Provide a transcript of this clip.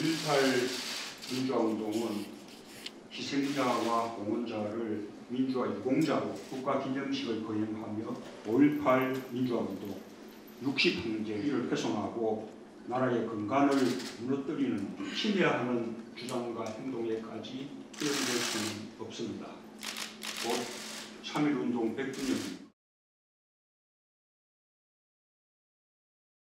5·18 민주화운동은 희생자와 봉헌자를 민주화 유공자로 국가기념식을 거행하며 5·18 민주화운동 60항쟁을 훼손하고 나라의 근간을 무너뜨리는 침해하는 주장과 행동에까지 표현될 수는 없습니다. 곧 3.1운동 100주년